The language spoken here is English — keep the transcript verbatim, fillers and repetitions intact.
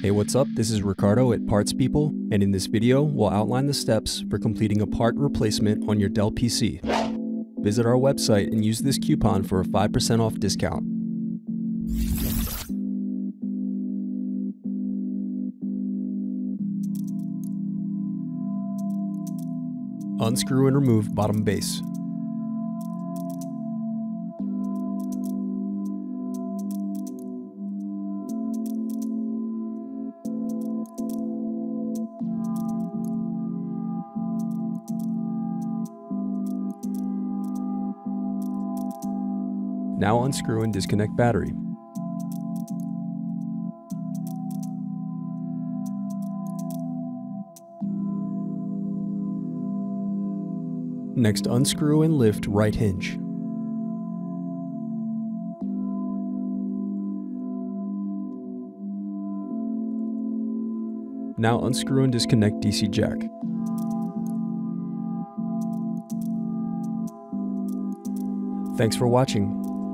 Hey, what's up? This is Ricardo at Parts People, and in this video, we'll outline the steps for completing a part replacement on your Dell P C. Visit our website and use this coupon for a five percent off discount. Unscrew and remove bottom base. Now unscrew and disconnect battery. Next, unscrew and lift right hinge. Now unscrew and disconnect D C jack. Thanks for watching.